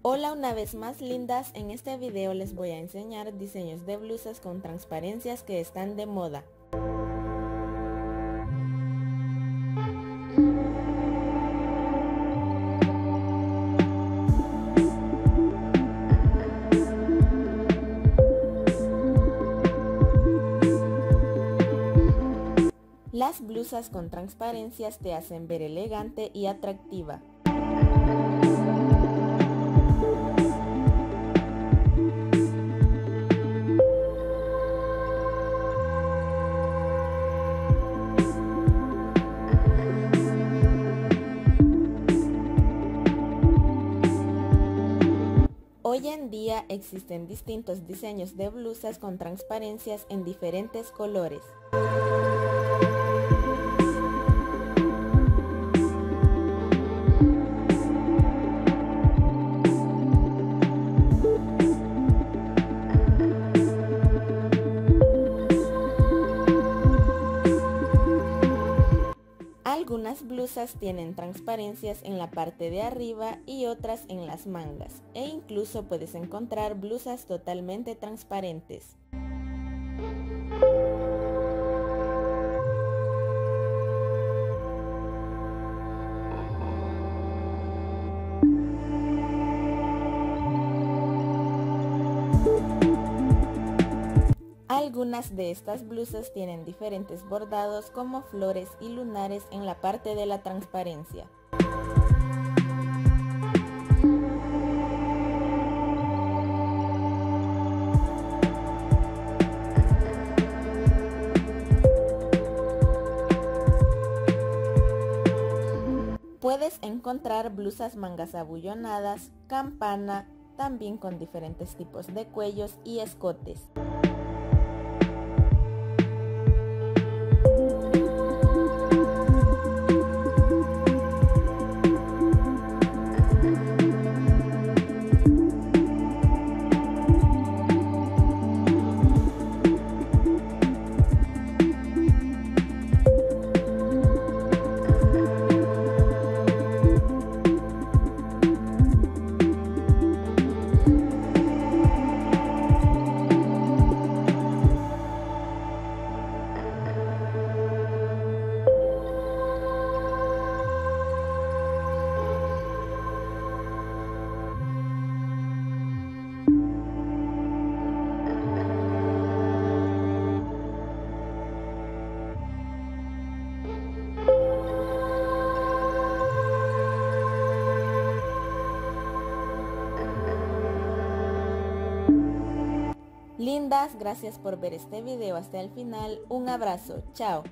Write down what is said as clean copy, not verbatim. Hola una vez más lindas, en este video les voy a enseñar diseños de blusas con transparencias que están de moda. Las blusas con transparencias te hacen ver elegante y atractiva. Hoy en día existen distintos diseños de blusas con transparencias en diferentes colores. Algunas blusas tienen transparencias en la parte de arriba y otras en las mangas, e incluso puedes encontrar blusas totalmente transparentes. Algunas de estas blusas tienen diferentes bordados como flores y lunares en la parte de la transparencia. Puedes encontrar blusas mangas abullonadas, campana, también con diferentes tipos de cuellos y escotes. Lindas, gracias por ver este video hasta el final. Un abrazo, chao.